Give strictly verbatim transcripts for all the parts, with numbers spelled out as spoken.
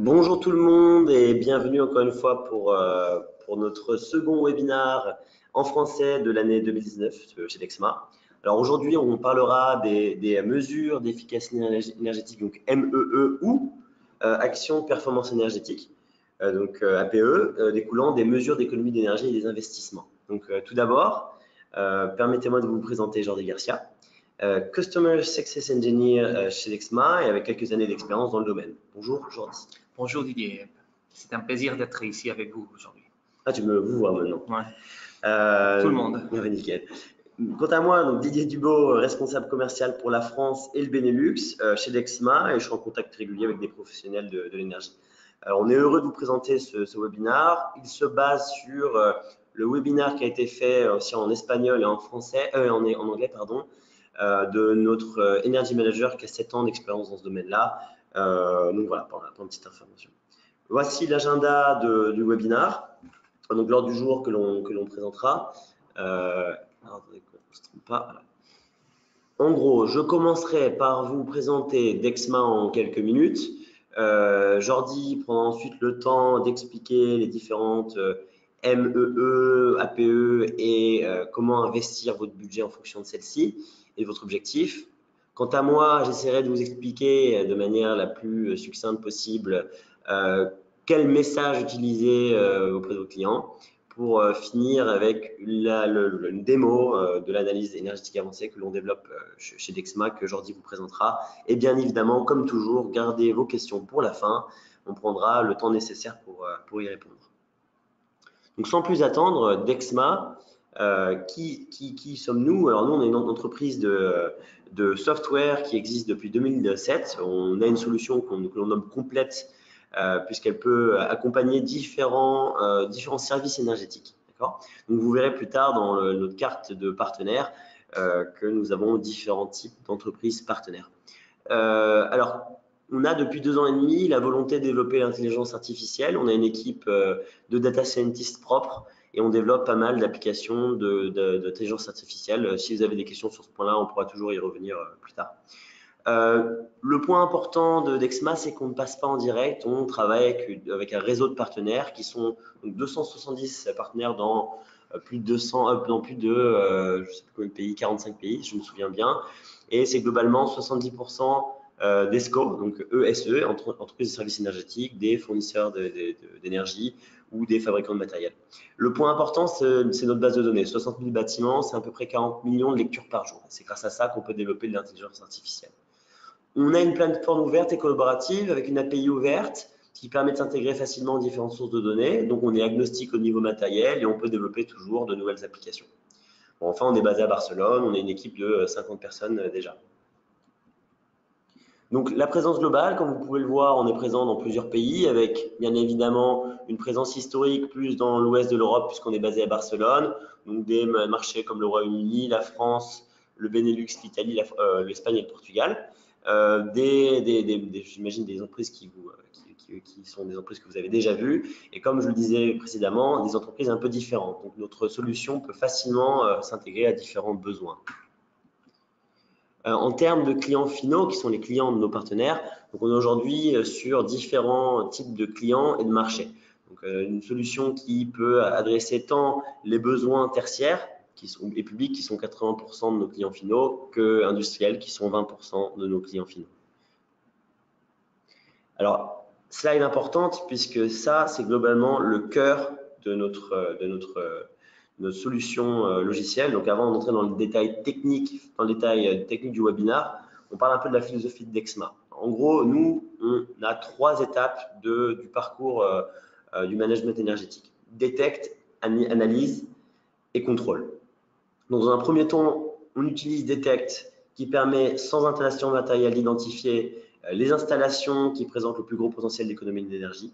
Bonjour tout le monde et bienvenue encore une fois pour, euh, pour notre second webinaire en français de l'année deux mille dix-neuf chez Dexma. Alors aujourd'hui, on parlera des, des mesures d'efficacité énergétique, donc M E E ou euh, action performance énergétique, euh, donc euh, A P E, euh, découlant des mesures d'économie d'énergie et des investissements. Donc euh, tout d'abord, euh, permettez-moi de vous présenter Jordi Garcia, euh, Customer Success Engineer euh, chez Dexma et avec quelques années d'expérience dans le domaine. Bonjour Jordi. Bonjour Didier, c'est un plaisir d'être ici avec vous aujourd'hui. Ah, tu me vous vois maintenant. Ouais. Euh, Tout le monde. Nickel. Quant à moi, donc Didier Dubo, responsable commercial pour la France et le Benelux euh, chez Dexma, et je suis en contact régulier avec des professionnels de, de l'énergie. On est heureux de vous présenter ce, ce webinaire. Il se base sur euh, le webinaire qui a été fait aussi en espagnol et en français, euh, en, en anglais, pardon, euh, de notre euh, energy manager qui a sept ans d'expérience dans ce domaine-là. Euh, donc voilà, pour, pour une petite information. Voici l'agenda du webinaire, donc l'ordre du jour que l'on présentera. Euh, alors, attendez, on se trompe pas. Voilà. En gros, je commencerai par vous présenter Dexma en quelques minutes. Euh, Jordi prendra ensuite le temps d'expliquer les différentes euh, M E E, A P E et euh, comment investir votre budget en fonction de celle-ci et de votre objectif. Quant à moi, j'essaierai de vous expliquer de manière la plus succincte possible euh, quel message utiliser euh, auprès de vos clients pour euh, finir avec la, le, une démo euh, de l'analyse énergétique avancée que l'on développe euh, chez Dexma que Jordi vous présentera. Et bien évidemment, comme toujours, gardez vos questions pour la fin. On prendra le temps nécessaire pour, euh, pour y répondre. Donc sans plus attendre, Dexma, Euh, qui, qui, qui sommes-nous? Alors nous, on est une entreprise de, de software qui existe depuis deux mille sept. On a une solution qu'on que l'on nomme complète euh, puisqu'elle peut accompagner différents, euh, différents services énergétiques. D'accord? Donc vous verrez plus tard dans le, notre carte de partenaires euh, que nous avons différents types d'entreprises partenaires. Euh, alors, on a depuis deux ans et demi la volonté de développer l'intelligence artificielle. On a une équipe euh, de data scientists propres. Et on développe pas mal d'applications d'intelligence artificielle. Si vous avez des questions sur ce point-là, on pourra toujours y revenir plus tard. Euh, le point important de Dexma, c'est qu'on ne passe pas en direct. On travaille avec, avec un réseau de partenaires qui sont donc, deux cent soixante-dix partenaires dans euh, plus de deux cents, dans plus de euh, je sais plus combien de pays, quarante-cinq pays, si je me souviens bien. Et c'est globalement soixante-dix pour cent euh, des S C O, donc E S E, entre, entreprises de services énergétiques, des fournisseurs d'énergie. De, de, de, ou des fabricants de matériel. Le point important, c'est notre base de données. soixante mille bâtiments, c'est à peu près quarante millions de lectures par jour. C'est grâce à ça qu'on peut développer de l'intelligence artificielle. On a une plateforme ouverte et collaborative avec une A P I ouverte qui permet de s'intégrer facilement différentes sources de données. Donc, on est agnostique au niveau matériel et on peut développer toujours de nouvelles applications. Bon, enfin, on est basé à Barcelone. On est une équipe de cinquante personnes déjà. Donc, la présence globale, comme vous pouvez le voir, on est présent dans plusieurs pays avec, bien évidemment, une présence historique plus dans l'ouest de l'Europe puisqu'on est basé à Barcelone. Donc, des marchés comme le Royaume-Uni, la France, le Benelux, l'Italie, l'Espagne euh, et le Portugal. Euh, des, des, des, des, J'imagine des entreprises qui, vous, qui, qui, qui sont des entreprises que vous avez déjà vues. Et comme je le disais précédemment, des entreprises un peu différentes. Donc, notre solution peut facilement euh, s'intégrer à différents besoins. En termes de clients finaux, qui sont les clients de nos partenaires, donc on est aujourd'hui sur différents types de clients et de marchés. Donc, une solution qui peut adresser tant les besoins tertiaires qui sont, et publics, qui sont quatre-vingts pour cent de nos clients finaux, que industriels, qui sont vingt pour cent de nos clients finaux. Alors, slide importante, puisque ça, c'est globalement le cœur de notre, de notre nos solutions euh, logicielles. Donc, avant d'entrer dans le détail technique, dans le détail euh, technique du webinaire, on parle un peu de la philosophie de Dexma. En gros, nous, on a trois étapes de, du parcours euh, euh, du management énergétique. Détecte, an analyse et contrôle. Donc, dans un premier temps, on utilise Détecte qui permet, sans installation matérielle, d'identifier euh, les installations qui présentent le plus gros potentiel d'économie d'énergie,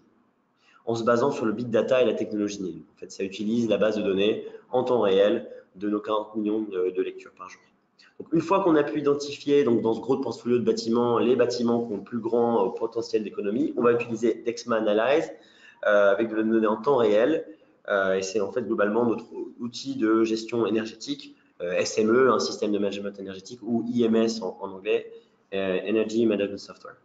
en se basant sur le big data et la technologie N I L M. En fait, ça utilise la base de données en temps réel de nos quarante millions de, de lectures par jour. Donc, une fois qu'on a pu identifier donc, dans ce gros portfolio de bâtiments les bâtiments qui ont le plus grand euh, potentiel d'économie, on va utiliser Dexma Analyze euh, avec de la donnée en temps réel. Euh, et c'est en fait globalement notre outil de gestion énergétique, euh, S M E, un système de management énergétique, ou I M S en, en anglais, euh, Energy Management Software.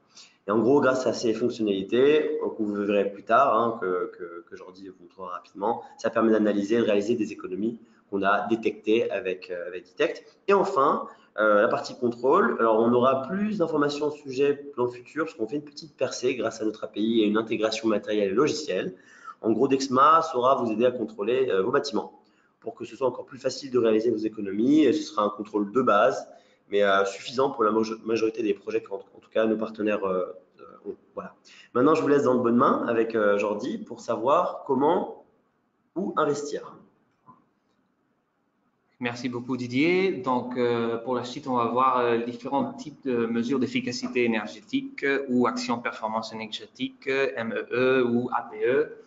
Et en gros, grâce à ces fonctionnalités, donc vous verrez plus tard hein, que, que, que Jordi vous montrera rapidement, ça permet d'analyser, de réaliser des économies qu'on a détectées avec, euh, avec Detect. Et enfin, euh, la partie contrôle. Alors, on aura plus d'informations au sujet dans le futur parce qu'on fait une petite percée grâce à notre A P I et une intégration matérielle et logicielle. En gros, Dexma saura vous aider à contrôler euh, vos bâtiments pour que ce soit encore plus facile de réaliser vos économies. Et ce sera un contrôle de base, mais euh, suffisant pour la majorité des projets qu'en en tout cas nos partenaires euh, ont. Voilà. Maintenant, je vous laisse dans de bonnes mains avec euh, Jordi pour savoir comment ou investir. Merci beaucoup Didier. Donc, euh, pour la suite, on va voir euh, différents types de mesures d'efficacité énergétique euh, ou actions performance énergétique, euh, M E E ou A P E,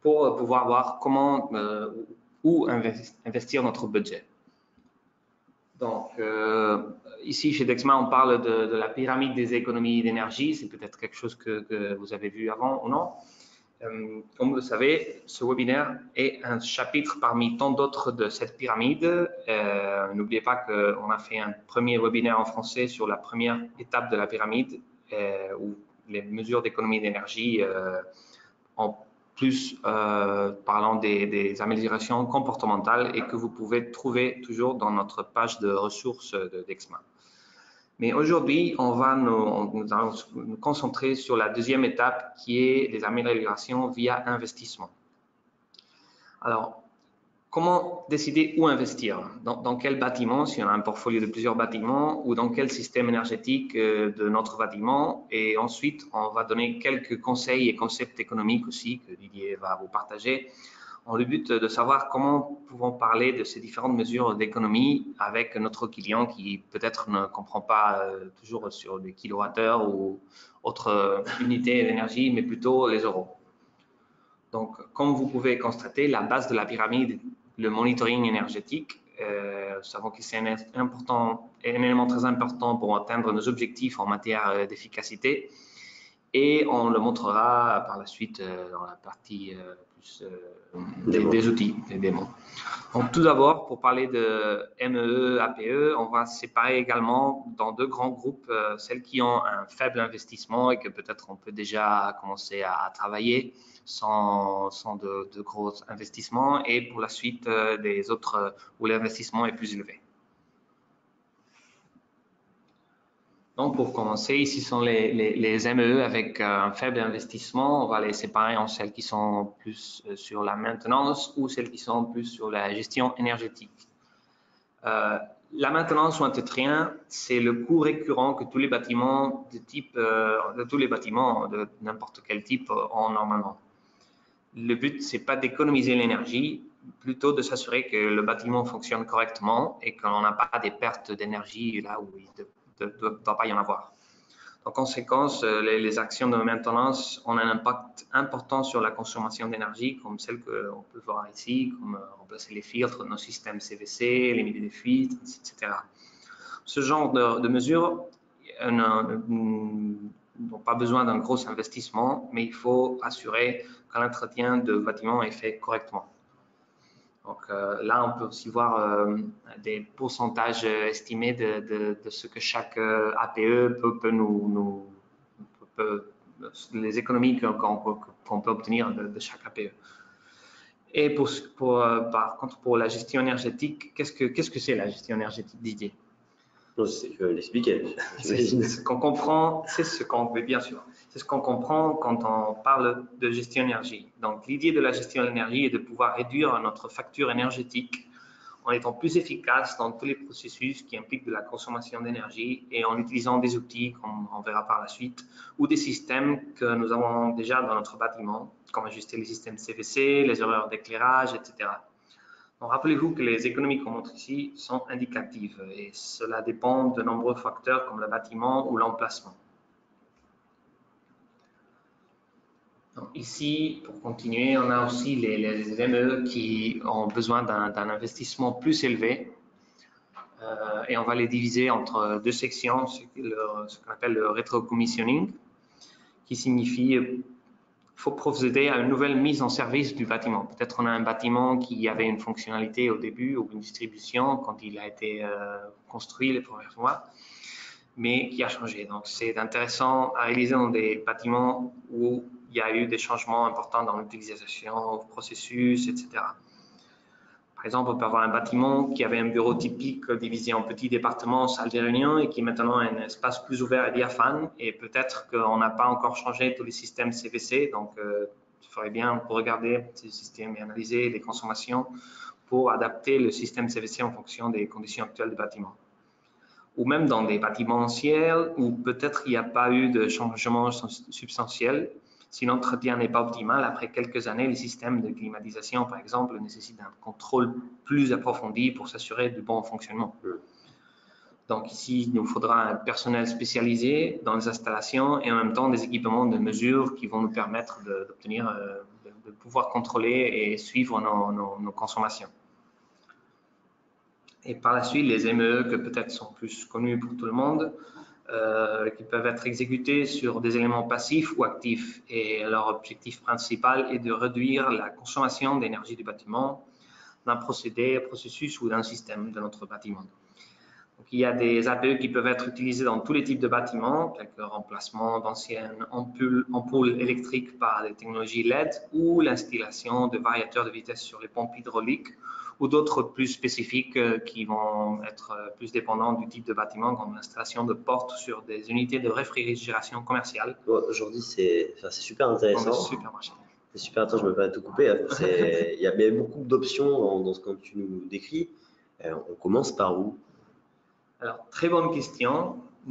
pour euh, pouvoir voir comment euh, où investir notre budget. Donc, euh, ici, chez Dexma, on parle de, de la pyramide des économies d'énergie. C'est peut-être quelque chose que, que vous avez vu avant ou non. Euh, comme vous le savez, ce webinaire est un chapitre parmi tant d'autres de cette pyramide. Euh, N'oubliez pas qu'on a fait un premier webinaire en français sur la première étape de la pyramide, euh, où les mesures d'économie d'énergie euh, ont plus euh, parlant des, des améliorations comportementales et que vous pouvez trouver toujours dans notre page de ressources de Dexma. Mais aujourd'hui, on va nous, nous allons nous concentrer sur la deuxième étape qui est les améliorations via investissement. Alors, comment décider où investir? Dans, dans quel bâtiment, si on a un portfolio de plusieurs bâtiments, ou dans quel système énergétique de notre bâtiment? Et ensuite, on va donner quelques conseils et concepts économiques aussi que Didier va vous partager, en le but de savoir comment pouvons parler de ces différentes mesures d'économie avec notre client qui peut-être ne comprend pas toujours sur les kilowattheures ou autres unités d'énergie, mais plutôt les euros. Donc, comme vous pouvez constater, la base de la pyramide, le monitoring énergétique, euh, nous savons que c'est un, important, un élément très important pour atteindre nos objectifs en matière d'efficacité et on le montrera par la suite euh, dans la partie euh, plus euh, des, des outils, des démos. Donc, tout d'abord, pour parler de M E E, A P E, on va séparer également dans deux grands groupes euh, celles qui ont un faible investissement et que peut-être on peut déjà commencer à, à travailler sans, sans de, de gros investissements et pour la suite euh, des autres où l'investissement est plus élevé. Donc, pour commencer, ici sont les, les, les M E E avec un faible investissement. On va les séparer en celles qui sont plus sur la maintenance ou celles qui sont plus sur la gestion énergétique. Euh, la maintenance ou un T R I, c'est le coût récurrent que tous les bâtiments de type, euh, de tous les bâtiments de n'importe quel type ont normalement. Le but, c'est pas d'économiser l'énergie, plutôt de s'assurer que le bâtiment fonctionne correctement et qu'on n'a pas des pertes d'énergie là où il devrait. ne doit pas y en avoir. En conséquence, les, les actions de maintenance ont un impact important sur la consommation d'énergie, comme celle qu'on peut voir ici, comme remplacer les filtres, nos systèmes C V C, limiter les fuites, et cetera. Ce genre de, de mesures n'ont pas besoin d'un gros investissement, mais il faut assurer que l'entretien de bâtiment est fait correctement. Donc euh, là, on peut aussi voir euh, des pourcentages estimés de, de, de ce que chaque euh, A P E peut, peut nous, nous peut, les économies qu'on qu'on peut obtenir de, de chaque A P E. Et pour, pour, euh, par contre, pour la gestion énergétique, qu'est-ce que qu'est-ce que c'est la gestion énergétique, Didier? C'est que l'expliquer. C'est ce qu'on comprend, c'est ce qu'on veut bien sûr. C'est ce qu'on comprend quand on parle de gestion énergie. Donc, l'idée de la gestion énergie est de pouvoir réduire notre facture énergétique en étant plus efficace dans tous les processus qui impliquent de la consommation d'énergie et en utilisant des outils qu'on verra par la suite ou des systèmes que nous avons déjà dans notre bâtiment, comme ajuster les systèmes C V C, les horaires d'éclairage, et cetera. Rappelez-vous que les économies qu'on montre ici sont indicatives et cela dépend de nombreux facteurs comme le bâtiment ou l'emplacement. Ici, pour continuer, on a aussi les, les M E E qui ont besoin d'un investissement plus élevé euh, et on va les diviser entre deux sections, ce, ce qu'on appelle le rétro-commissioning, qui signifie il faut procéder à une nouvelle mise en service du bâtiment. Peut-être on a un bâtiment qui avait une fonctionnalité au début ou une distribution quand il a été euh, construit les premières fois. mais qui a changé. Donc, c'est intéressant à réaliser dans des bâtiments où il y a eu des changements importants dans l'utilisation, processus, et cetera. Par exemple, on peut avoir un bâtiment qui avait un bureau typique divisé en petits départements, salle de réunion, et qui maintenant a un espace plus ouvert et diaphane. Et peut-être qu'on n'a pas encore changé tous les systèmes C V C. Donc, euh, il faudrait bien regarder ces systèmes et analyser les consommations pour adapter le système C V C en fonction des conditions actuelles du bâtiment. Ou même dans des bâtiments anciens où peut-être il n'y a pas eu de changement substantiel. Si l'entretien n'est pas optimal, après quelques années, les systèmes de climatisation, par exemple, nécessitent un contrôle plus approfondi pour s'assurer du bon fonctionnement. Donc ici, il nous faudra un personnel spécialisé dans les installations et en même temps des équipements de mesure qui vont nous permettre d'obtenir, de, de pouvoir contrôler et suivre nos, nos, nos consommations. Et par la suite, les M E E que peut-être sont plus connus pour tout le monde, Euh, qui peuvent être exécutés sur des éléments passifs ou actifs. Et leur objectif principal est de réduire la consommation d'énergie du bâtiment, d'un procédé, processus ou d'un système de notre bâtiment. Donc, il y a des A P E qui peuvent être utilisés dans tous les types de bâtiments, tels que le remplacement d'anciennes ampoules, ampoules électriques par des technologies L E D ou l'installation de variateurs de vitesse sur les pompes hydrauliques ou d'autres plus spécifiques qui vont être plus dépendants du type de bâtiment, comme l'installation de portes sur des unités de réfrigération commerciale. Bon, aujourd'hui, c'est enfin, super intéressant. C'est super, super intéressant, je ne me vais pas tout couper. Il y a beaucoup d'options dans, dans ce que tu nous décris. Euh, on commence par où? Alors, très bonne question.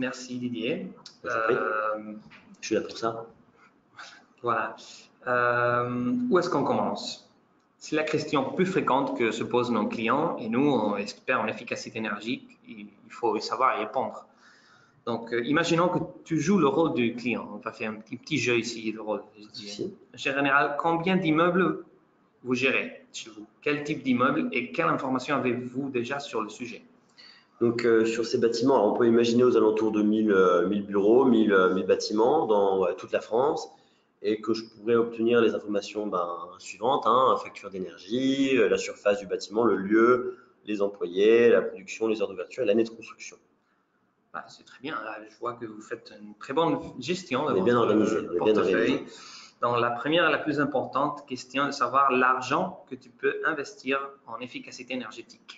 Merci Didier. Euh, je suis là pour ça. Voilà. Euh, où est-ce qu'on commence? C'est la question plus fréquente que se posent nos clients et nous, on espère en efficacité énergétique, il faut savoir y répondre. Donc, euh, imaginons que tu joues le rôle du client. On va faire un petit, petit jeu ici, le rôle. En général, combien d'immeubles vous gérez chez vous? Quel type d'immeuble et quelle information avez-vous déjà sur le sujet? Donc, euh, sur ces bâtiments, on peut imaginer aux alentours de mille, euh, mille bureaux, mille, euh, mille bâtiments dans euh, toute la France. Et que je pourrais obtenir les informations ben, suivantes, hein, facture d'énergie, la surface du bâtiment, le lieu, les employés, la production, les heures d'ouverture et l'année de construction. Ah, c'est très bien, là, je vois que vous faites une très bonne gestion de votre bien organisé, portefeuille. Donc, la première et la plus importante question est de savoir l'argent que tu peux investir en efficacité énergétique.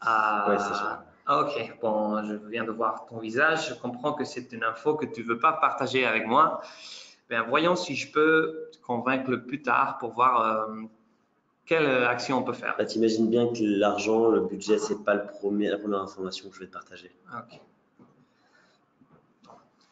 Ah, ouais, c'est ça. Ah, ok, bon, je viens de voir ton visage, je comprends que c'est une info que tu ne veux pas partager avec moi. Ben, voyons si je peux te convaincre plus tard pour voir euh, quelle action on peut faire. Bah, t'imagines bien que l'argent, le budget, ce n'est pas le premier, la première information que je vais te partager. Okay.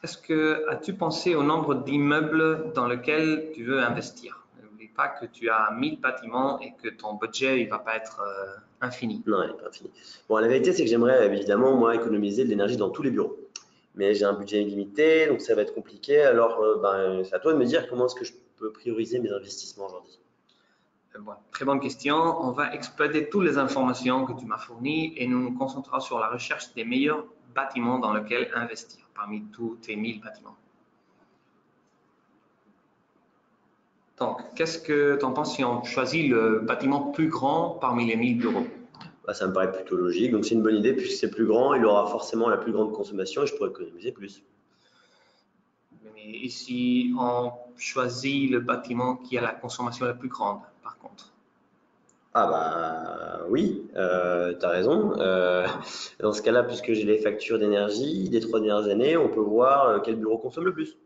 Est-ce que as-tu pensé au nombre d'immeubles dans lesquels tu veux investir? N'oublie pas que tu as mille bâtiments et que ton budget ne va pas être euh, infini. Non, il n'est pas infini. Bon, la vérité, c'est que j'aimerais évidemment moi, économiser de l'énergie dans tous les bureaux. Mais j'ai un budget illimité, donc ça va être compliqué. Alors, euh, ben, c'est à toi de me dire comment est-ce que je peux prioriser mes investissements aujourd'hui. Bon, très bonne question. On va exploiter toutes les informations que tu m'as fournies et nous nous concentrons sur la recherche des meilleurs bâtiments dans lesquels investir, parmi tous tes mille bâtiments. Donc, qu'est-ce que tu en penses si on choisit le bâtiment plus grand parmi les mille bureaux? Bah, ça me paraît plutôt logique, donc c'est une bonne idée puisque c'est plus grand, il aura forcément la plus grande consommation et je pourrais économiser plus. Mais ici, on choisit le bâtiment qui a la consommation la plus grande, par contre. Ah bah oui, euh, tu as raison. Euh, dans ce cas-là, puisque j'ai les factures d'énergie des trois dernières années, on peut voir quel bureau consomme le plus.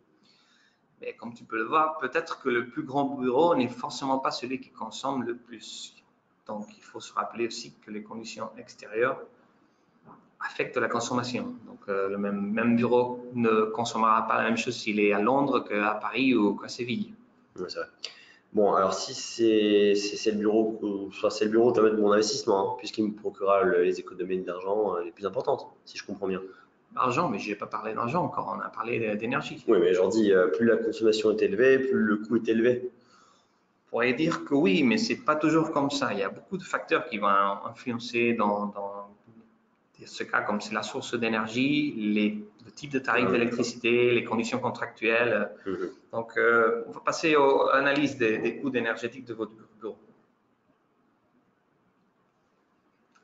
Mais comme tu peux le voir, peut-être que le plus grand bureau n'est forcément pas celui qui consomme le plus. Donc, il faut se rappeler aussi que les conditions extérieures affectent la consommation. Donc, euh, le même, même bureau ne consommera pas la même chose s'il est à Londres qu'à Paris ou qu'à Séville. Oui, c'est vrai. Bon, alors si c'est le bureau, soit c'est le bureau où je vais mettre mon investissement, hein, puisqu'il me procurera le, les économies d'argent les plus importantes, si je comprends bien. Argent, mais je n'ai pas parlé d'argent encore, on a parlé d'énergie. Oui, mais Jordi, plus la consommation est élevée, plus le coût est élevé. On pourrait dire que oui, mais ce n'est pas toujours comme ça. Il y a beaucoup de facteurs qui vont influencer dans, dans ce cas, comme c'est la source d'énergie, le type de tarif d'électricité, les conditions contractuelles. Mmh. Donc, euh, on va passer aux analyses des, des coûts énergétiques de votre bureau.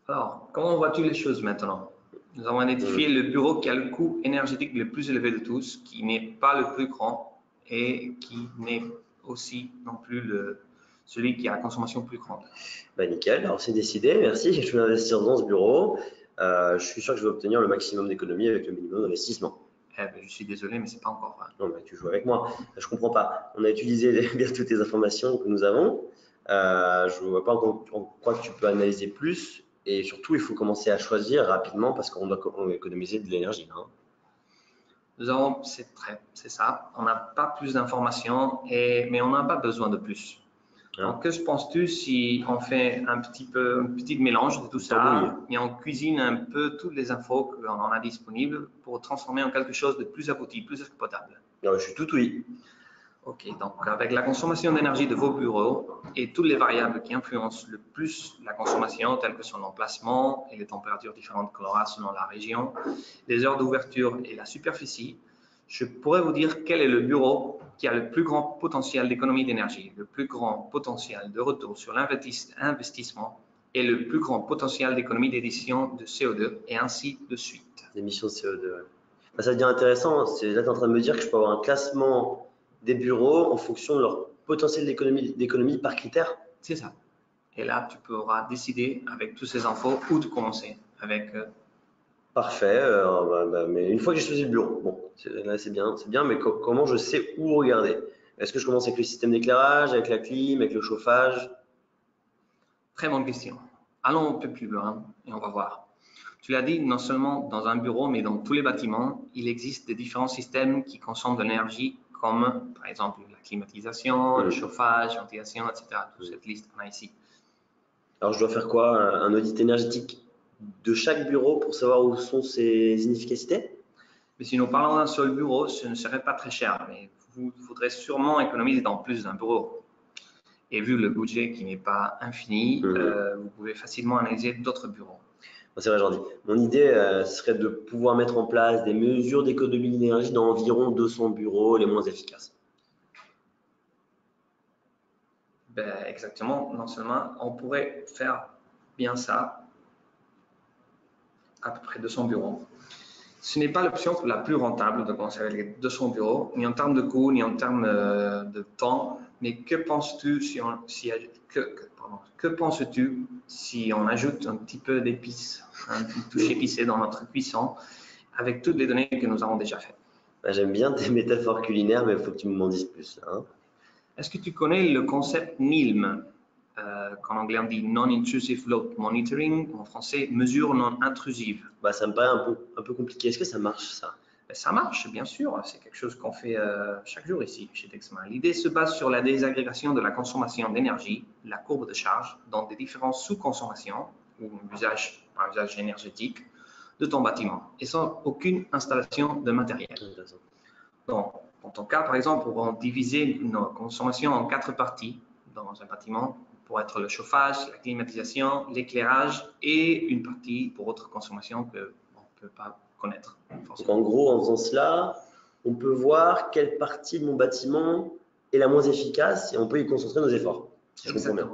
Alors, comment vois-tu les choses maintenant? Nous avons identifié le bureau qui a le coût énergétique le plus élevé de tous, qui n'est pas le plus grand et qui n'est aussi non plus le, celui qui a la consommation plus grande. Bah nickel, alors c'est décidé, merci. Je vais investir dans ce bureau. Euh, je suis sûr que je vais obtenir le maximum d'économies avec le minimum d'investissement. Eh ben, je suis désolé, mais ce n'est pas encore vrai. Non, mais tu joues avec moi. Je ne comprends pas. On a utilisé bien toutes les informations que nous avons. Euh, je ne vois pas en quoi tu peux analyser plus. Et surtout, il faut commencer à choisir rapidement parce qu'on doit économiser de l'énergie. Hein. Nous avons, c'est ça, on n'a pas plus d'informations, mais on n'a pas besoin de plus. Hein. Donc, que se penses-tu si on fait un petit, peu, un petit mélange de tout ça et on cuisine un peu toutes les infos qu'on en a disponibles pour transformer en quelque chose de plus abouti, plus exploitable? Non, je suis tout oui. Ok, donc avec la consommation d'énergie de vos bureaux et toutes les variables qui influencent le plus la consommation, telles que son emplacement et les températures différentes qu'on aura selon la région, les heures d'ouverture et la superficie, je pourrais vous dire quel est le bureau qui a le plus grand potentiel d'économie d'énergie, le plus grand potentiel de retour sur l'investissement et le plus grand potentiel d'économie d'édition de C O deux et ainsi de suite. L'émission de C O deux, ben, ça devient intéressant. Là, tu es en train de me dire que je peux avoir un classement des bureaux en fonction de leur potentiel d'économie par critère. C'est ça. Et là, tu pourras décider avec toutes ces infos où de commencer. Avec, euh... Parfait. Euh, bah, bah, mais une fois que j'ai choisi le bureau, bon, là c'est bien, c'est bien, mais co comment je sais où regarder? Est-ce que je commence avec le système d'éclairage, avec la clim, avec le chauffage? Très bonne question. Allons un peu plus loin et on va voir. Tu l'as dit, non seulement dans un bureau, mais dans tous les bâtiments, il existe des différents systèmes qui consomment de l'énergie, comme par exemple la climatisation, mmh. le chauffage, la ventilation, et cetera. Toute cette liste qu'on a ici. Alors, je dois faire quoi? Un audit énergétique de chaque bureau pour savoir où sont ses inefficacités? Mais si nous parlons d'un seul bureau, ce ne serait pas très cher, mais vous faudrez sûrement économiser dans plus d'un bureau. Et vu le budget qui n'est pas infini, mmh. euh, vous pouvez facilement analyser d'autres bureaux. C'est vrai, Jordi. Mon idée euh, serait de pouvoir mettre en place des mesures d'économie d'énergie dans environ deux cents bureaux les moins efficaces. Ben, exactement. Non seulement, on pourrait faire bien ça à peu près deux cents bureaux. Ce n'est pas l'option la plus rentable de commencer avec les deux cents bureaux, ni en termes de coût, ni en termes euh, de temps. Mais que penses-tu si on... Si, que, que, Pardon. Que penses-tu si on ajoute un petit peu d'épices, un petit touche épicée dans notre cuisson avec toutes les données que nous avons déjà faites? Ben, j'aime bien tes métaphores culinaires, mais il faut que tu m'en dises plus. Hein. Est-ce que tu connais le concept N I L M, euh, qu'en anglais on dit Non-Intrusive Load Monitoring, en français mesure non-intrusive? Ben, ça me paraît un peu, un peu compliqué. Est-ce que ça marche ça? Ça marche, bien sûr. C'est quelque chose qu'on fait euh, chaque jour ici, chez Dexma. L'idée se base sur la désagrégation de la consommation d'énergie, la courbe de charge, dans des différentes sous-consommations ou usage, un usage énergétique de ton bâtiment et sans aucune installation de matériel. Donc, dans ton cas, par exemple, on va diviser nos consommations en quatre parties dans un bâtiment pour être le chauffage, la climatisation, l'éclairage et une partie pour autre consommation qu'on ne peut pas connaître. Donc en gros, en faisant cela, on peut voir quelle partie de mon bâtiment est la moins efficace et on peut y concentrer nos efforts. Si je comprends bien.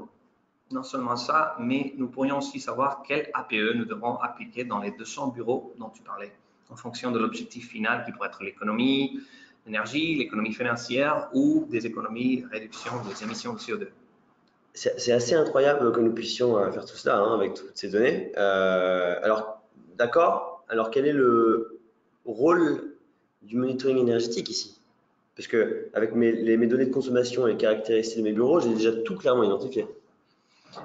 Non seulement ça, mais nous pourrions aussi savoir quel A P E nous devrons appliquer dans les deux cents bureaux dont tu parlais, en fonction de l'objectif final qui pourrait être l'économie d'énergie, l'économie financière ou des économies réduction des émissions de C O deux. C'est assez incroyable que nous puissions faire tout cela hein, avec toutes ces données. Euh, alors, d'accord. Alors, quel est le rôle du monitoring énergétique ici? Parce que avec mes, les, mes données de consommation et les caractéristiques de mes bureaux, j'ai déjà tout clairement identifié.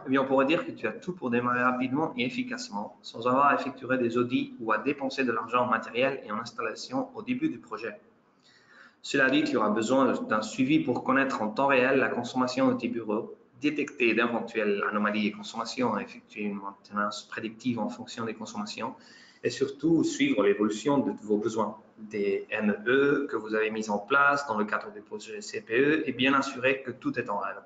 Eh bien, on pourrait dire que tu as tout pour démarrer rapidement et efficacement, sans avoir à effectuer des audits ou à dépenser de l'argent en matériel et en installation au début du projet. Cela dit, tu auras besoin d'un suivi pour connaître en temps réel la consommation de tes bureaux, détecter d'éventuelles anomalies et consommations, effectuer une maintenance prédictive en fonction des consommations, et surtout suivre l'évolution de vos besoins, des M E que vous avez mis en place dans le cadre du projet C P E et bien assurer que tout est en règle.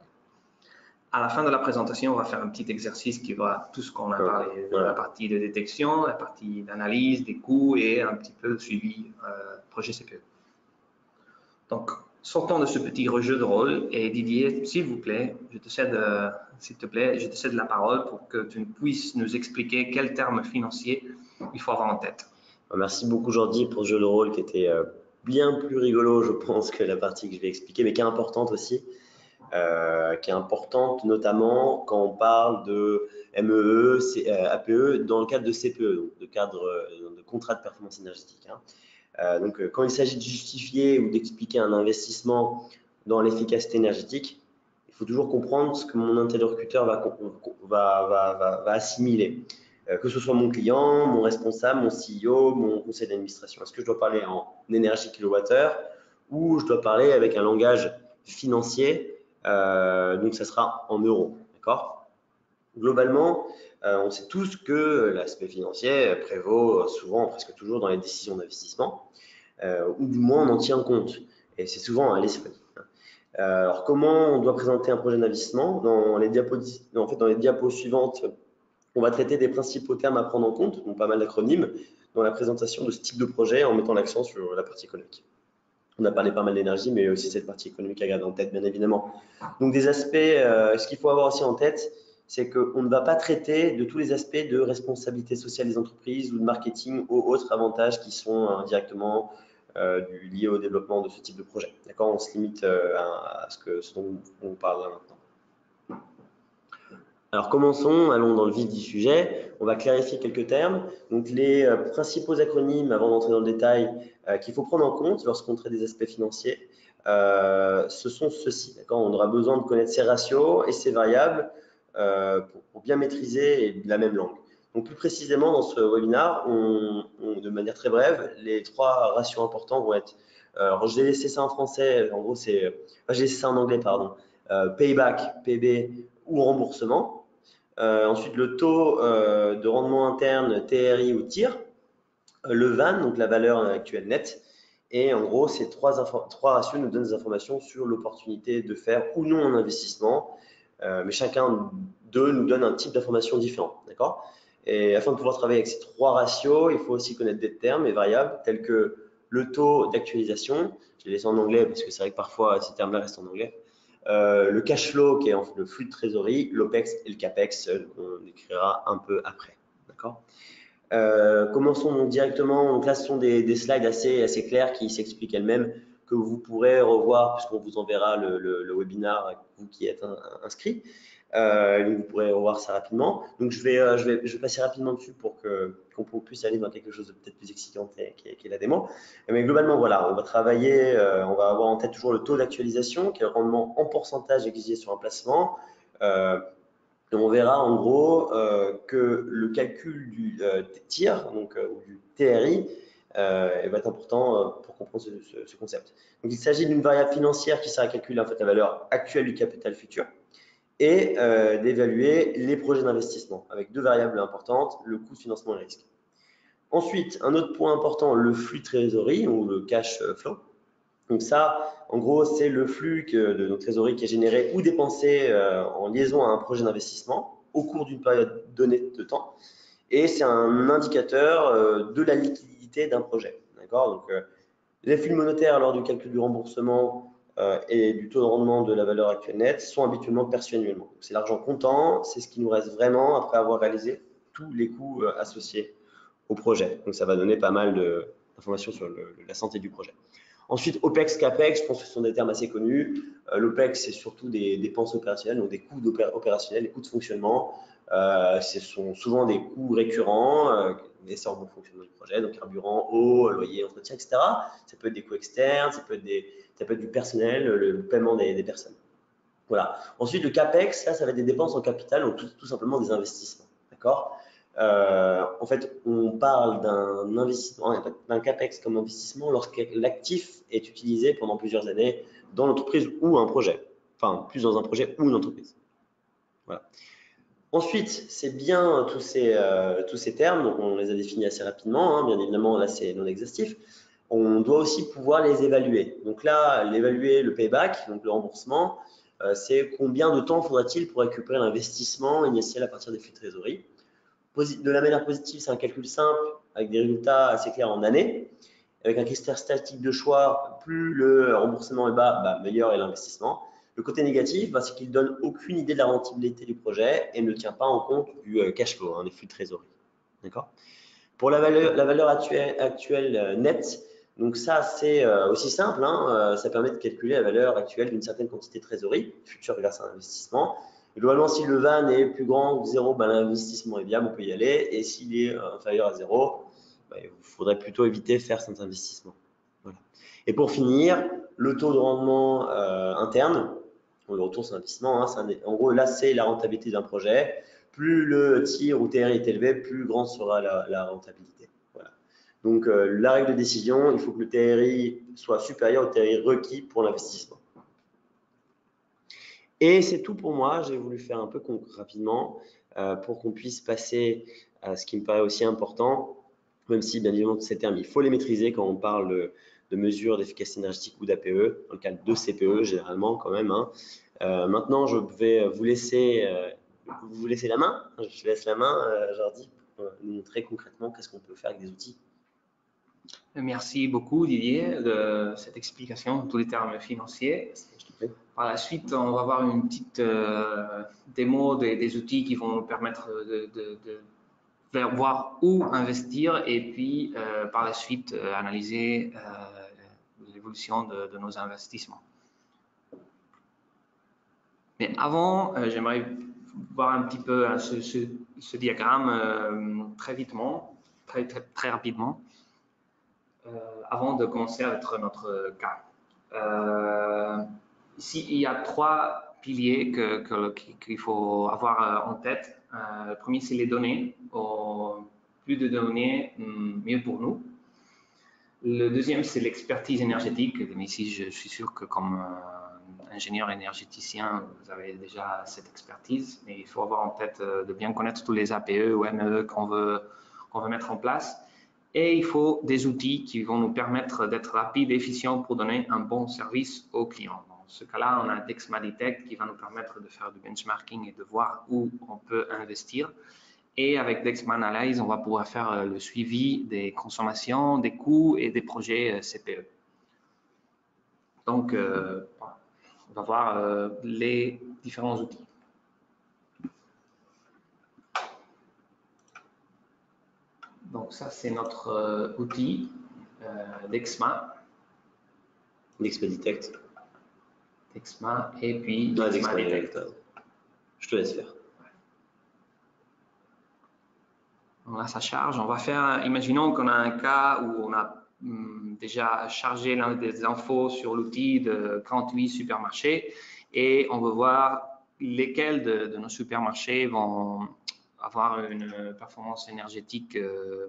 À la fin de la présentation, on va faire un petit exercice qui va tout ce qu'on a parlé, de la partie de détection, la partie d'analyse, des coûts et un petit peu de suivi euh, projet C P E. Donc, sortons de ce petit rejeu de rôle et Didier, s'il vous plaît, je te cède, euh, s'il te plaît, je te cède la parole pour que tu puisses nous expliquer quels termes financiers il faut avoir en tête. Merci beaucoup Jordi pour ce jeu de rôle qui était bien plus rigolo, je pense, que la partie que je vais expliquer, mais qui est importante aussi, euh, qui est importante notamment quand on parle de M E E, A P E dans le cadre de C P E, donc de cadre de contrat de performance énergétique. Hein. Euh, donc quand il s'agit de justifier ou d'expliquer un investissement dans l'efficacité énergétique, il faut toujours comprendre ce que mon interlocuteur va, va, va, va, va assimiler. Que ce soit mon client, mon responsable, mon C E O, mon conseil d'administration. Est-ce que je dois parler en énergie kilowattheure ou je dois parler avec un langage financier, euh, donc ça sera en euros, d'accord? Globalement, euh, on sait tous que l'aspect financier prévaut souvent, presque toujours, dans les décisions d'investissement, euh, ou du moins on en tient compte, et c'est souvent à l'esprit. Euh, alors comment on doit présenter un projet d'investissement? Dans les diapos, en fait, dans les diapos suivantes, on va traiter des principaux termes à prendre en compte, donc pas mal d'acronymes, dans la présentation de ce type de projet en mettant l'accent sur la partie économique. On a parlé pas mal d'énergie, mais aussi cette partie économique à garder en tête, bien évidemment. Donc des aspects, euh, ce qu'il faut avoir aussi en tête, c'est qu'on ne va pas traiter de tous les aspects de responsabilité sociale des entreprises ou de marketing ou autres avantages qui sont euh, directement euh, liés au développement de ce type de projet. D'accord, on se limite euh, à ce, que, ce dont on parle là maintenant. Alors commençons, allons dans le vif du sujet, on va clarifier quelques termes. Donc les euh, principaux acronymes, avant d'entrer dans le détail, euh, qu'il faut prendre en compte lorsqu'on traite des aspects financiers, euh, ce sont ceux-ci. On aura besoin de connaître ces ratios et ces variables euh, pour, pour bien maîtriser la même langue. Donc plus précisément dans ce webinar, on, on, de manière très brève, les trois ratios importants vont être, euh, alors j'ai laissé ça en français, en gros c'est, enfin, j'ai laissé ça en anglais pardon, euh, payback, P B ou remboursement. Euh, ensuite, le taux euh, de rendement interne, T R I ou T I R, le V A N, donc la valeur actuelle nette. Et en gros, ces trois, trois ratios nous donnent des informations sur l'opportunité de faire ou non un investissement. Euh, mais chacun d'eux nous donne un type d'information différent. D'accord ? Et afin de pouvoir travailler avec ces trois ratios, il faut aussi connaître des termes et variables tels que le taux d'actualisation. Je les laisse en anglais parce que c'est vrai que parfois ces termes-là restent en anglais. Euh, le cash flow qui est en fait le flux de trésorerie, l'OPEX et le CAPEX qu'on écrira un peu après. D'accord, euh, commençons donc directement. Donc là, ce sont des, des slides assez, assez clairs qui s'expliquent elles-mêmes, que vous pourrez revoir puisqu'on vous enverra le, le, le webinar, vous qui êtes inscrit. Euh, donc vous pourrez revoir ça rapidement. Donc je vais, euh, je vais, je vais passer rapidement dessus pour que qu'on puisse aller dans quelque chose de peut-être plus excitant qui est, qui est la démo. Mais globalement, voilà, on va travailler, euh, on va avoir en tête toujours le taux d'actualisation, qui est le rendement en pourcentage exigé sur un placement. Euh, et on verra en gros euh, que le calcul du euh, T I R, donc euh, du T R I, euh, va être important euh, pour comprendre ce, ce, ce concept. Donc il s'agit d'une variable financière qui sert à calculer en fait la valeur actuelle du capital futur, et euh, d'évaluer les projets d'investissement avec deux variables importantes, le coût de financement et le risque. Ensuite, un autre point important, le flux de trésorerie ou le cash flow. Donc ça, en gros, c'est le flux que, de notre trésorerie qui est généré ou dépensé euh, en liaison à un projet d'investissement au cours d'une période donnée de temps. Et c'est un indicateur euh, de la liquidité d'un projet. D'accord ? Donc, euh, les flux monétaires lors du calcul du remboursement et du taux de rendement de la valeur actuelle nette sont habituellement perçus annuellement. C'est l'argent comptant, c'est ce qui nous reste vraiment après avoir réalisé tous les coûts associés au projet. Donc ça va donner pas mal d'informations sur le, la santé du projet. Ensuite, OPEX, CAPEX, je pense que ce sont des termes assez connus. L'OPEX, c'est surtout des dépenses opérationnelles, donc des coûts opérationnels, des coûts de fonctionnement. Euh, ce sont souvent des coûts récurrents, euh, nécessaires au bon fonctionnement du projet, donc carburant, eau, loyer, entretien, et cetera. Ça peut être des coûts externes, ça peut être, des, ça peut être du personnel, le, le paiement des, des personnes. Voilà. Ensuite, le CAPEX, là, ça va être des dépenses en capital, donc tout, tout simplement des investissements. D'accord ? Euh, en fait, on parle d'un investissement, d'un CAPEX comme investissement lorsque l'actif est utilisé pendant plusieurs années dans l'entreprise ou un projet. Enfin, plus dans un projet ou une entreprise. Voilà. Ensuite, c'est bien tous ces, euh, tous ces termes, donc on les a définis assez rapidement, hein, bien évidemment là c'est non exhaustif. On doit aussi pouvoir les évaluer. Donc là, l'évaluer le payback, donc le remboursement, euh, c'est combien de temps faudra-t-il pour récupérer l'investissement initial à partir des flux de trésorerie. De la manière positive, c'est un calcul simple avec des résultats assez clairs en année, avec un critère statique de choix, plus le remboursement est bas, bah, meilleur est l'investissement. Le côté négatif, bah, c'est qu'il ne donne aucune idée de la rentabilité du projet et ne tient pas en compte du euh, cash flow, hein, des flux de trésorerie. D'accord ? Pour la valeur, la valeur actuelle, actuelle nette, donc ça c'est aussi simple, hein, ça permet de calculer la valeur actuelle d'une certaine quantité de trésorerie future grâce à un investissement. Et globalement, si le V A N est plus grand que zéro, ben, l'investissement est viable, on peut y aller. Et s'il est inférieur à zéro, ben, il faudrait plutôt éviter de faire cet investissement. Voilà. Et pour finir, le taux de rendement euh, interne, le retour sur investissement, hein, un, en gros là c'est la rentabilité d'un projet. Plus le T I R ou T R I est élevé, plus grand sera la, la rentabilité. Voilà. Donc euh, la règle de décision, il faut que le T R I soit supérieur au T R I requis pour l'investissement. Et c'est tout pour moi, j'ai voulu faire un peu rapidement euh, pour qu'on puisse passer à ce qui me paraît aussi important, même si bien évidemment ces termes, il faut les maîtriser quand on parle de, de mesures d'efficacité énergétique ou d'A P E, dans le cadre de C P E généralement quand même. Hein. Euh, maintenant, je vais vous laisser, euh, vous laisser la main, je te laisse la main euh, Jordi, pour nous montrer concrètement qu'est-ce qu'on peut faire avec des outils. Merci beaucoup Didier de cette explication, tous les termes financiers. Par la suite, on va voir une petite euh, démo des, des outils qui vont nous permettre de, de, de voir où investir et puis euh, par la suite euh, analyser euh, l'évolution de, de nos investissements. Mais avant, euh, j'aimerais voir un petit peu hein, ce, ce, ce diagramme euh, très vitement, très, très, très rapidement. Euh, avant de commencer avec notre cas. Euh, ici, il y a trois piliers que, que, qu'il faut avoir en tête. Euh, le premier, c'est les données. Oh, plus de données, mieux pour nous. Le deuxième, c'est l'expertise énergétique. Mais ici, je suis sûr que comme euh, ingénieur énergéticien, vous avez déjà cette expertise. Mais il faut avoir en tête euh, de bien connaître tous les A P E ou M E E qu'on veut, qu'on veut mettre en place. Et il faut des outils qui vont nous permettre d'être rapides et efficients pour donner un bon service aux clients. Dans ce cas-là, on a Dexma Detect qui va nous permettre de faire du benchmarking et de voir où on peut investir. Et avec Dexma Analyze, on va pouvoir faire le suivi des consommations, des coûts et des projets C P E. Donc, euh, on va voir euh, les différents outils. Donc ça, c'est notre euh, outil euh, Dexma. Dexma Detect. Dexma et puis Dexma, ah, Dexma Detect. Detect. Je te laisse faire. Voilà, ça charge. On va faire, imaginons qu'on a un cas où on a hum, déjà chargé l'un des infos sur l'outil de quarante-huit supermarchés et on veut voir lesquels de, de nos supermarchés vont avoir une performance énergétique euh,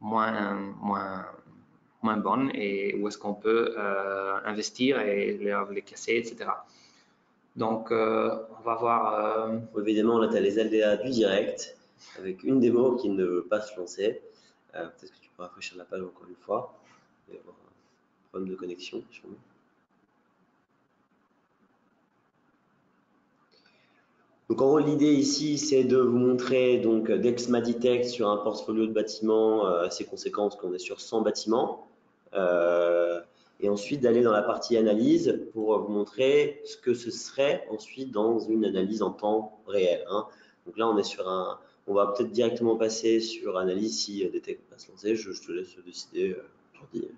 moins, moins, moins bonne et où est-ce qu'on peut euh, investir et les, les casser, et cetera. Donc, euh, on va voir… Euh... Évidemment, là, tu as les L D A du direct avec une démo qui ne veut pas se lancer. Euh, Peut-être que tu peux rafraîchir la page encore une fois. Il va y avoir un problème de connexion, sûrement. Donc en gros, l'idée ici, c'est de vous montrer donc Dexma Detect sur un portfolio de bâtiments assez conséquent, parce qu'on est sur cent bâtiments. Euh, et ensuite, d'aller dans la partie analyse pour vous montrer ce que ce serait ensuite dans une analyse en temps réel. Hein. Donc là, on est sur un, on va peut-être directement passer sur analyse si Detect ne va pas se lancer. Je, je te laisse décider, Jordi.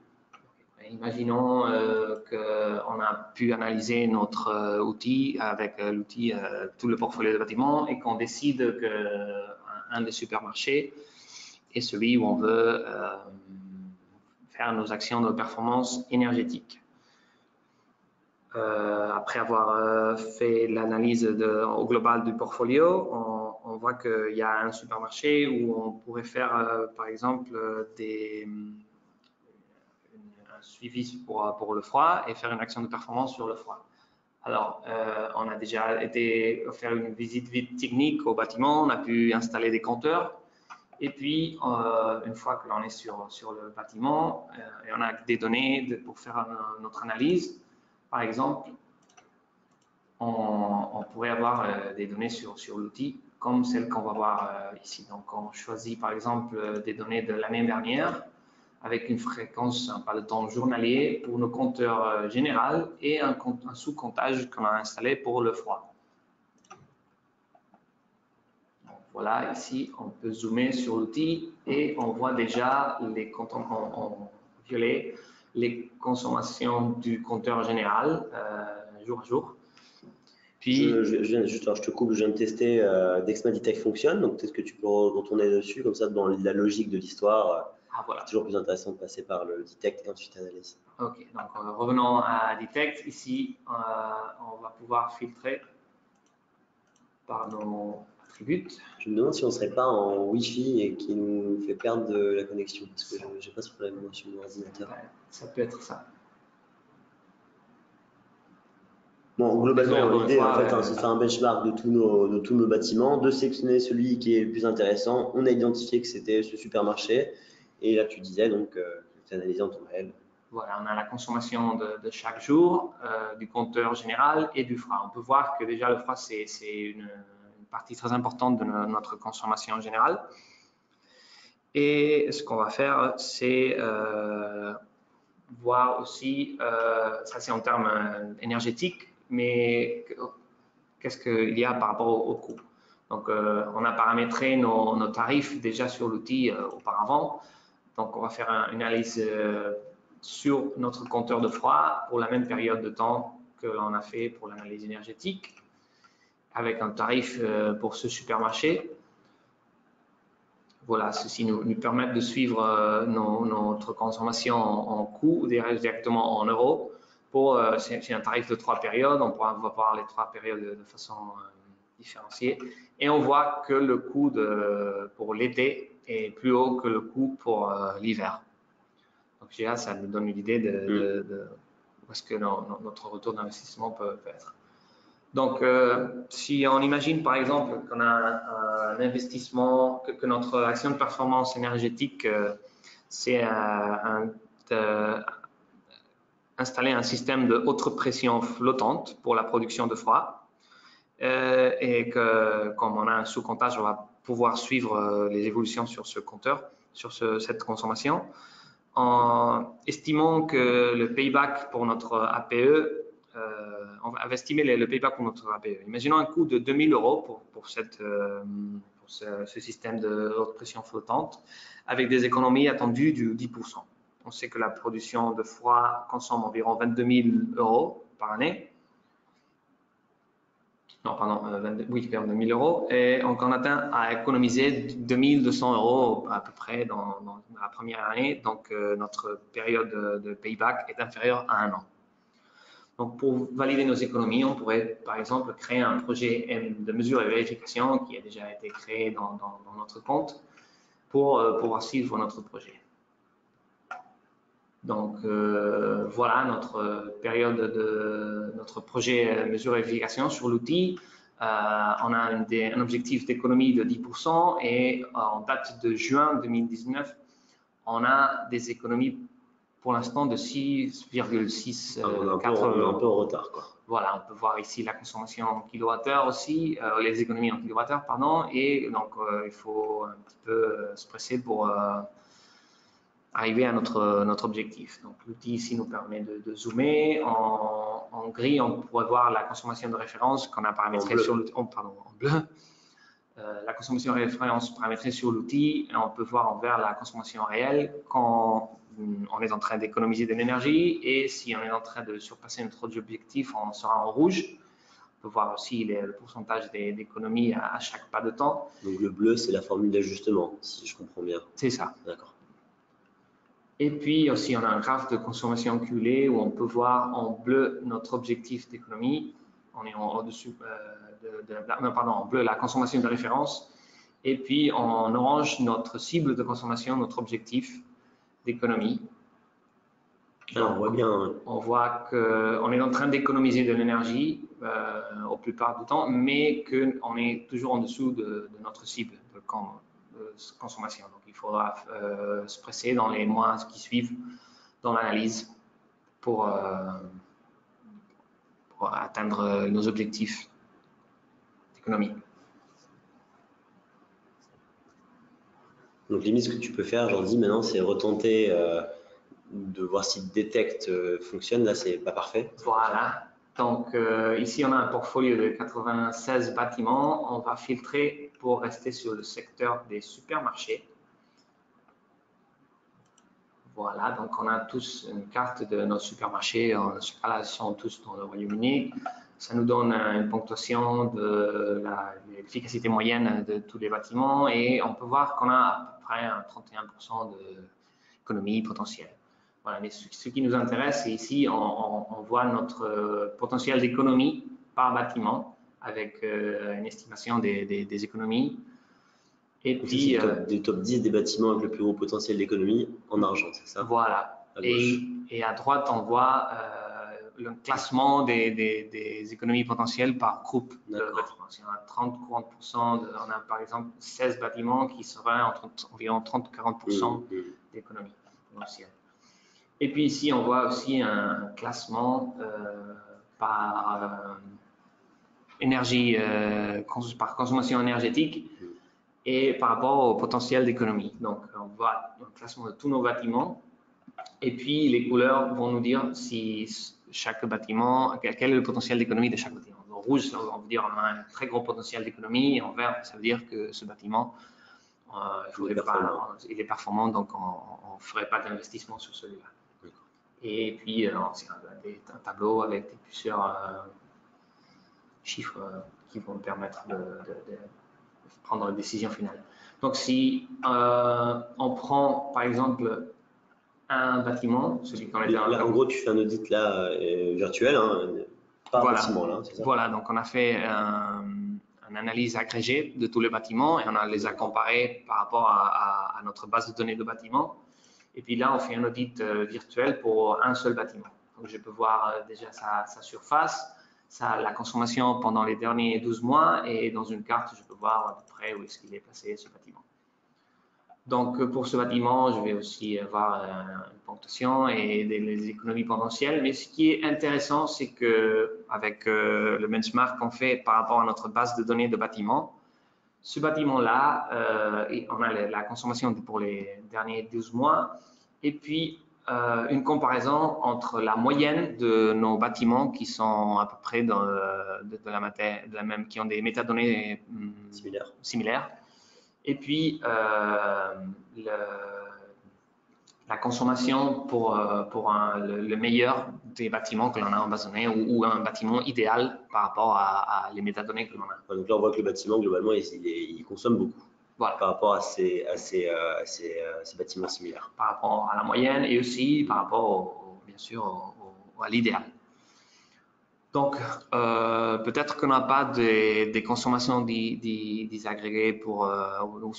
Imaginons euh, qu'on a pu analyser notre euh, outil avec euh, l'outil euh, tout le portfolio de bâtiments et qu'on décide qu'un des supermarchés est celui où on veut euh, faire nos actions de performance énergétique. Euh, après avoir euh, fait l'analyse au global du portfolio, on, on voit qu'il y a un supermarché où on pourrait faire euh, par exemple des... suivi pour, pour le froid et faire une action de performance sur le froid. Alors, euh, on a déjà été faire une visite technique au bâtiment, on a pu installer des compteurs et puis euh, une fois que l'on est sur, sur le bâtiment euh, et on a des données de, pour faire un, notre analyse, par exemple, on, on pourrait avoir euh, des données sur, sur l'outil comme celle qu'on va voir euh, ici. Donc, on choisit par exemple des données de l'année dernière avec une fréquence, un pas de temps journalier pour nos compteurs euh, général et un, un sous-comptage qu'on a installé pour le froid. Donc, Voilà, ici, on peut zoomer sur l'outil et on voit déjà les comptes en, en violet, les consommations du compteur général euh, jour à jour. Puis, je, je, je, juste, alors je te coupe, je viens de tester euh, Dexma Ditech fonctionne, donc peut-être que tu peux retourner dessus, comme ça, dans la logique de l'histoire, ah, voilà. C'est toujours plus intéressant de passer par le Detect et ensuite Analyse. Ok, donc euh, revenons à Detect, ici, euh, on va pouvoir filtrer par nos attributs. Je me demande si on ne serait pas en Wi-Fi et qui nous fait perdre de la connexion, parce que je n'ai pas ce problème moi, sur mon ordinateur. Ouais, ça peut être ça. Bon, globalement, l'idée, en fait, hein, c'est de faire un benchmark de tous, nos, de tous nos bâtiments, de sélectionner celui qui est le plus intéressant. On a identifié que c'était ce supermarché. Et là, tu disais, donc, euh, tu analysais en temps réel. Voilà, on a la consommation de, de chaque jour, euh, du compteur général et du froid. On peut voir que déjà, le froid, c'est une, une partie très importante de notre consommation générale. Et ce qu'on va faire, c'est... Euh, voir aussi, euh, ça c'est en termes énergétiques, mais qu'est-ce qu'il y a par rapport au, au coût. Donc, euh, on a paramétré nos, nos tarifs déjà sur l'outil euh, auparavant. Donc, on va faire un, une analyse euh, sur notre compteur de froid pour la même période de temps que l'on a fait pour l'analyse énergétique, avec un tarif euh, pour ce supermarché. Voilà, ceci nous, nous permet de suivre euh, nos, notre consommation en, en coût directement en euros. Pour euh, c'est un tarif de trois périodes, on, pourra, on va voir les trois périodes de, de façon euh, différenciée. Et on voit que le coût de, pour l'été est plus haut que le coût pour euh, l'hiver. Donc déjà, ça nous donne une idée de, de, de où est-ce que no, no, notre retour d'investissement peut, peut être. Donc, euh, si on imagine par exemple qu'on a un, un investissement, que, que notre action de performance énergétique, euh, c'est euh, installer un système de haute pression flottante pour la production de froid, euh, et que comme on a un sous-comptage, on va pouvoir suivre euh, les évolutions sur ce compteur, sur ce, cette consommation, en estimant que le payback pour notre A P E, Euh, on va estimer le, le payback pour notre A P E. Imaginons un coût de deux mille euros pour, pour, cette, euh, pour ce, ce système de haute pression flottante, avec des économies attendues du dix pour cent. On sait que la production de froid consomme environ vingt-deux mille euros par année. Non, pardon, euh, vingt-deux, oui, vingt-deux mille euros. Et donc, on atteint à économiser deux mille deux cents euros à peu près dans, dans la première année. Donc, euh, notre période de, de payback est inférieure à un an. Donc, pour valider nos économies, on pourrait, par exemple, créer un projet de mesure et vérification qui a déjà été créé dans, dans, dans notre compte pour euh, pouvoir suivre notre projet. Donc, euh, voilà notre période de notre projet mesure et vérification sur l'outil. Euh, on a un, des, un objectif d'économie de dix pour cent et euh, en date de juin deux mille dix-neuf, on a des économies pour l'instant de six virgule six. Ah, on, on est un peu en retard, quoi. Voilà, on peut voir ici la consommation en kilowattheure aussi, euh, les économies en kilowattheure, pardon. Et donc, euh, il faut un petit peu se presser pour euh, arriver à notre, notre objectif. Donc, l'outil ici nous permet de, de zoomer. En, en gris, on pourrait voir la consommation de référence qu'on a paramétrée sur l'outil. Oh, pardon, en bleu. Euh, la consommation de référence paramétrée sur l'outil. On peut voir en vert la consommation réelle quand on est en train d'économiser de l'énergie, et si on est en train de surpasser notre objectif, on sera en rouge. On peut voir aussi les, le pourcentage d'économie à, à chaque pas de temps. Donc le bleu, c'est la formule d'ajustement, si je comprends bien. C'est ça. D'accord. Et puis aussi, on a un graphe de consommation cumulée où on peut voir en bleu notre objectif d'économie. On est en, au-dessus, euh, de, de, de, non, pardon, en bleu, la consommation de référence. Et puis en orange, notre cible de consommation, notre objectif d'économie. Alors, on voit bien. On voit qu'on est en train d'économiser de l'énergie euh, au plus part du temps, mais qu'on est toujours en dessous de, de notre cible de, de consommation. Donc, il faudra euh, se presser dans les mois qui suivent dans l'analyse pour, euh, pour atteindre nos objectifs d'économie. Donc, limite, ce que tu peux faire, Jordi, maintenant, c'est retenter euh, de voir si Detect euh, fonctionne. Là, c'est pas parfait. Voilà. Donc, euh, ici, on a un portfolio de quatre-vingt-seize bâtiments. On va filtrer pour rester sur le secteur des supermarchés. Voilà, donc on a tous une carte de nos supermarchés, on se sont tous dans le Royaume-Uni. Ça nous donne une ponctuation de l'efficacité moyenne de tous les bâtiments et on peut voir qu'on a à peu près un trente et un pour cent d'économie potentielle. Voilà, mais ce qui nous intéresse, c'est ici, on, on, on voit notre potentiel d'économie par bâtiment avec euh, une estimation des, des, des économies. Et puis, le top, euh, du top dix des bâtiments avec le plus haut potentiel d'économie en argent, c'est ça? Voilà. À et, et à droite, on voit euh, le classement des, des, des économies potentielles par groupe de bâtiments. Si on a trente à quarante pour cent, de, on a par exemple seize bâtiments qui seraient en trente, environ trente à quarante pour cent mmh, mmh. d'économie potentielle. Et puis ici, on voit aussi un classement euh, par, euh, énergie, euh, cons par consommation énergétique mmh. et par rapport au potentiel d'économie. Donc, on voit un classement de tous nos bâtiments. Et puis, les couleurs vont nous dire si chaque bâtiment, quel est le potentiel d'économie de chaque bâtiment. En rouge, ça veut dire qu'on a un très gros potentiel d'économie. En vert, ça veut dire que ce bâtiment, euh, il, est performant. Pas, il est performant, donc on ne ferait pas d'investissement sur celui-là. Et puis, euh, c'est un, un tableau avec plusieurs euh, chiffres euh, qui vont permettre de, de, de prendre la décision finale. Donc, si euh, on prend, par exemple, un bâtiment, celui qu'on est là, là, en gros, tu fais un audit là, euh, virtuel, hein, par voilà. bâtiment. Là, c'est ça ? Voilà, donc on a fait un, une analyse agrégée de tous les bâtiments et on a, les a comparés par rapport à, à, à notre base de données de bâtiments. Et puis là, on fait un audit euh, virtuel pour un seul bâtiment. Donc, je peux voir euh, déjà sa, sa surface, sa, la consommation pendant les derniers douze mois. Et dans une carte, je peux voir à peu près où est-ce qu'il est placé, ce bâtiment. Donc, pour ce bâtiment, je vais aussi avoir euh, une ponctuation et des, des économies potentielles. Mais ce qui est intéressant, c'est qu'avec euh, le benchmark qu'on fait par rapport à notre base de données de bâtiments, ce bâtiment-là, euh, on a la consommation pour les derniers douze mois et puis euh, une comparaison entre la moyenne de nos bâtiments qui sont à peu près dans le, de, de, la matière, de la même, qui ont des métadonnées hum, similaires. similaires, et puis euh, le, la consommation pour, pour un, le, le meilleur des bâtiments que l'on a en base de données ou, ou un bâtiment idéal par rapport à, à les métadonnées que l'on a. Donc là, on voit que le bâtiment, globalement, il, il, il consomme beaucoup voilà. par rapport à ces, à, ces, à, ces, à ces bâtiments similaires. Par rapport à la moyenne et aussi par rapport, au, au, bien sûr, au, au, à l'idéal. Donc, euh, peut-être qu'on n'a pas des, des consommations désagrégées pour euh,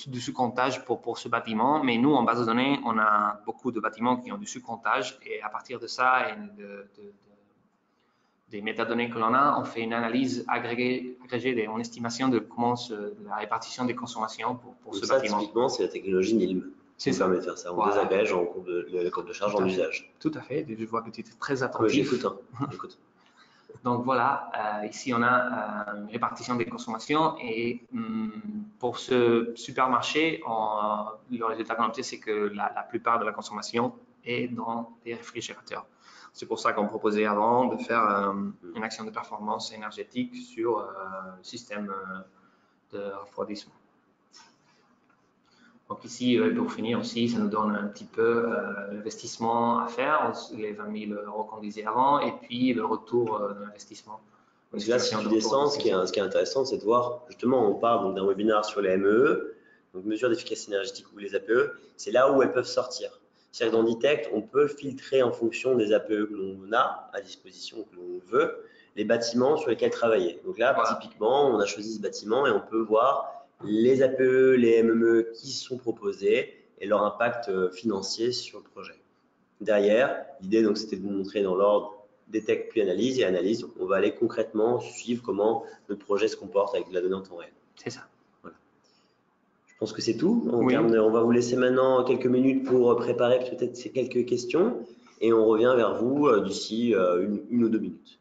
du sous-comptage pour, pour ce bâtiment, mais nous, en base de données, on a beaucoup de bâtiments qui ont du sous-comptage et à partir de ça et de, de, de, des métadonnées que l'on a, on fait une analyse agrégée, agrégée en estimation de comment se, la répartition des consommations pour, pour ce ça, bâtiment. Typiquement, c'est la technologie N I L M. C'est ça. De faire ça. On voilà. désagrège en cours de, le cours de charge en usage. Tout à fait. Je vois que tu étais très attentif. J'écoute. Hein. J'écoute. Donc voilà, euh, ici on a euh, une répartition des consommations et hum, pour ce supermarché, on, le résultat qu'on obtient, c'est que la, la plupart de la consommation est dans les réfrigérateurs. C'est pour ça qu'on proposait avant de faire euh, une action de performance énergétique sur euh, le système euh, de refroidissement. Donc ici, pour finir aussi, ça nous donne un petit peu euh, l'investissement à faire, les vingt mille euros qu'on disait avant, et puis le retour euh, de l'investissement. Donc là, si tu descends, ce qui est intéressant, c'est de voir, justement, on parle d'un webinaire sur les M E E, donc mesures d'efficacité énergétique ou les A P E, c'est là où elles peuvent sortir. C'est-à-dire que dans Detect, on peut filtrer en fonction des A P E que l'on a à disposition, que l'on veut, les bâtiments sur lesquels travailler. Donc là, voilà. typiquement, on a choisi ce bâtiment et on peut voir les A P E, les M M E qui sont proposés et leur impact financier sur le projet. Derrière, l'idée donc c'était de vous montrer dans l'ordre détecte puis analyse et analyse. On va aller concrètement suivre comment le projet se comporte avec de la donnée en temps réel. C'est ça. Voilà. Je pense que c'est tout. En oui. termes de, on va vous laisser maintenant quelques minutes pour préparer peut-être ces quelques questions et on revient vers vous d'ici une, une ou deux minutes.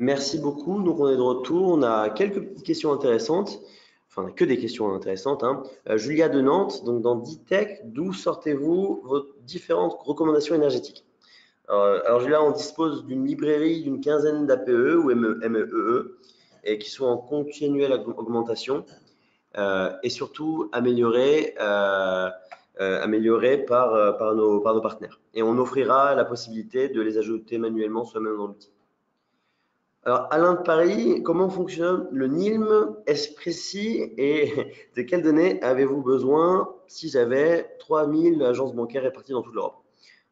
Merci beaucoup. Donc, on est de retour. On a quelques petites questions intéressantes. Enfin, que des questions intéressantes. Hein. Euh, Julia de Nantes, donc dans D I T E C, d'où sortez-vous vos différentes recommandations énergétiques? euh, Alors, Julia, on dispose d'une librairie d'une quinzaine d'A P E ou M E E et qui sont en continuelle augmentation euh, et surtout améliorées, euh, euh, améliorées par, euh, par, nos, par nos partenaires. Et on offrira la possibilité de les ajouter manuellement soi-même dans l'outil. Alors, Alain de Paris, comment fonctionne le N I L M? Est-ce précis et de quelles données avez-vous besoin si j'avais trois mille agences bancaires réparties dans toute l'Europe?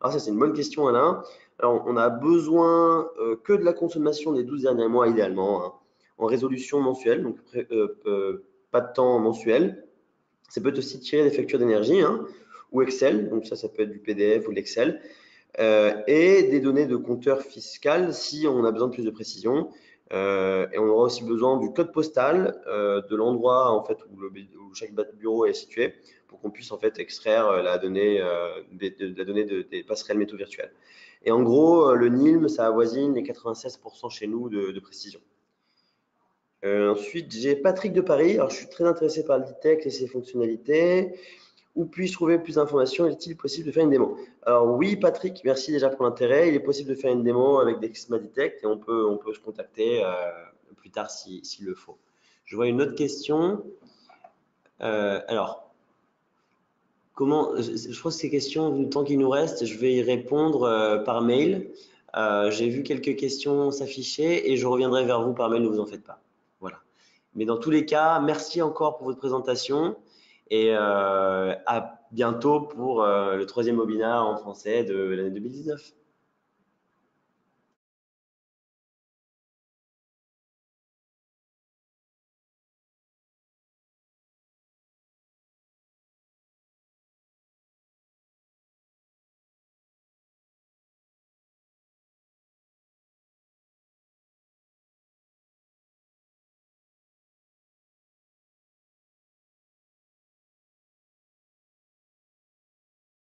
Alors, ça, c'est une bonne question, Alain. Alors, on a besoin euh, que de la consommation des douze derniers mois, idéalement, hein, en résolution mensuelle, donc euh, euh, pas de temps mensuel. Ça peut être aussi tiré des factures d'énergie, hein, ou Excel, donc ça, ça peut être du P D F ou de l'Excel. Euh, et des données de compteur fiscal si on a besoin de plus de précision. Euh, et on aura aussi besoin du code postal, euh, de l'endroit en fait, où, le, où chaque bureau est situé, pour qu'on puisse en fait, extraire la donnée, euh, des, de, la donnée de, des passerelles métaux virtuelles. Et en gros, le N I L M, ça avoisine les quatre-vingt-seize pour cent chez nous de, de précision. Euh, ensuite, j'ai Patrick de Paris. Alors, je suis très intéressé par l'I T E C et ses fonctionnalités. Où puis-je trouver plus d'informations? Est-il possible de faire une démo? Alors oui, Patrick, merci déjà pour l'intérêt. Il est possible de faire une démo avec Dexma Detect et on peut, on peut se contacter euh, plus tard s'il si, si le faut. Je vois une autre question. Euh, alors, comment, je, je crois que ces questions, le temps qu'il nous reste, je vais y répondre euh, par mail. Euh, J'ai vu quelques questions s'afficher et je reviendrai vers vous par mail, ne vous en faites pas. Voilà. Mais dans tous les cas, merci encore pour votre présentation. Et euh, à bientôt pour euh, le troisième webinaire en français de l'année deux mille dix-neuf.